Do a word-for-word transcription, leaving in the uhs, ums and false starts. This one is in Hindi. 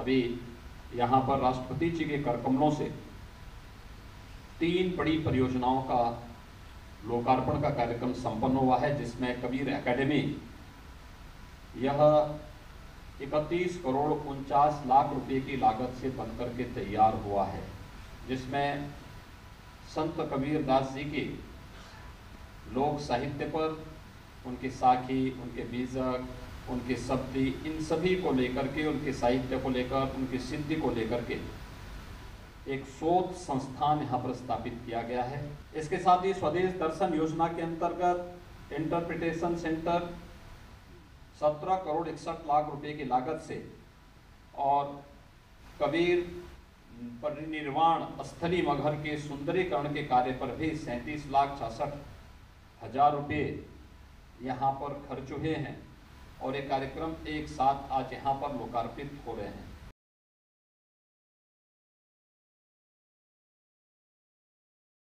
अभी यहाँ पर राष्ट्रपति जी के करकमलों से तीन बड़ी परियोजनाओं का लोकार्पण का कार्यक्रम संपन्न हुआ है, जिसमें कबीर एकेडमी यह इकतीस करोड़ उनचास लाख रुपए की लागत से बनकर के तैयार हुआ है, जिसमें संत कबीर दास जी के लोक साहित्य पर उनकी साखी, उनके बीजक, उनकी शब्दी, इन सभी को लेकर के, उनके साहित्य को लेकर, उनकी सिद्धि को लेकर के एक शोध संस्थान यहाँ पर स्थापित किया गया है। इसके साथ ही स्वदेश दर्शन योजना के अंतर्गत इंटरप्रिटेशन सेंटर सत्रह करोड़ इकसठ लाख रुपए की लागत से और कबीर परिनिर्वाण स्थली मगहर के सुंदरीकरण के कार्य पर भी सैंतीस लाख छियासठ हजार रुपये यहाँ पर खर्च हुए हैं और ये कार्यक्रम एक साथ आज यहाँ पर लोकार्पित हो रहे हैं।